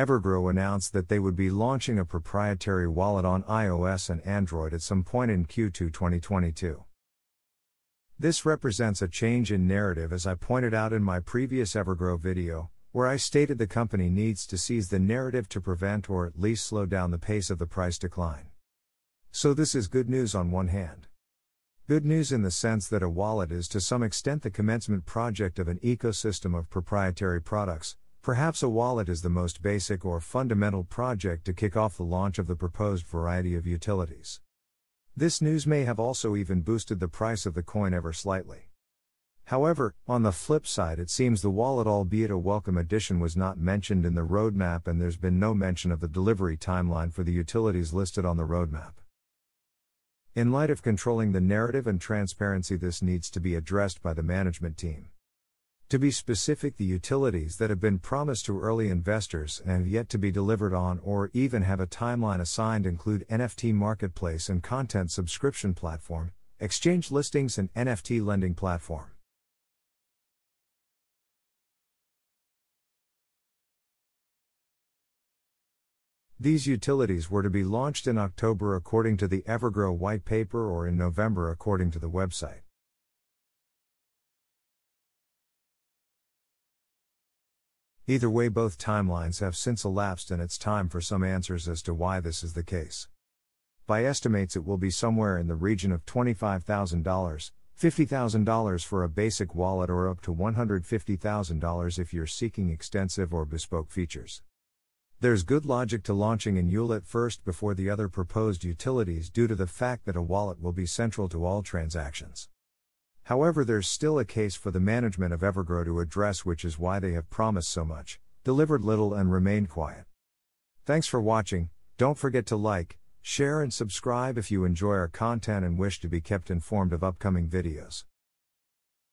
Evergrow announced that they would be launching a proprietary wallet on iOS and Android at some point in Q2 2022. This represents a change in narrative, as I pointed out in my previous Evergrow video, where I stated the company needs to seize the narrative to prevent or at least slow down the pace of the price decline. So this is good news on one hand. Good news in the sense that a wallet is to some extent the commencement project of an ecosystem of proprietary products. Perhaps a wallet is the most basic or fundamental project to kick off the launch of the proposed variety of utilities. This news may have also even boosted the price of the coin ever slightly. However, on the flip side, it seems the wallet, albeit a welcome addition, was not mentioned in the roadmap, and there's been no mention of the delivery timeline for the utilities listed on the roadmap. In light of controlling the narrative and transparency, this needs to be addressed by the management team. To be specific, the utilities that have been promised to early investors and have yet to be delivered on or even have a timeline assigned include NFT marketplace and content subscription platform, exchange listings, and NFT lending platform. These utilities were to be launched in October according to the Evergrow white paper, or in November according to the website. Either way, both timelines have since elapsed, and it's time for some answers as to why this is the case. By estimates, it will be somewhere in the region of $25,000, $50,000 for a basic wallet, or up to $150,000 if you're seeking extensive or bespoke features. There's good logic to launching an ULIT first before the other proposed utilities due to the fact that a wallet will be central to all transactions. However, there's still a case for the management of Evergrow to address, which is why they have promised so much, delivered little, and remained quiet. Thanks for watching. Don't forget to like, share, and subscribe if you enjoy our content and wish to be kept informed of upcoming videos.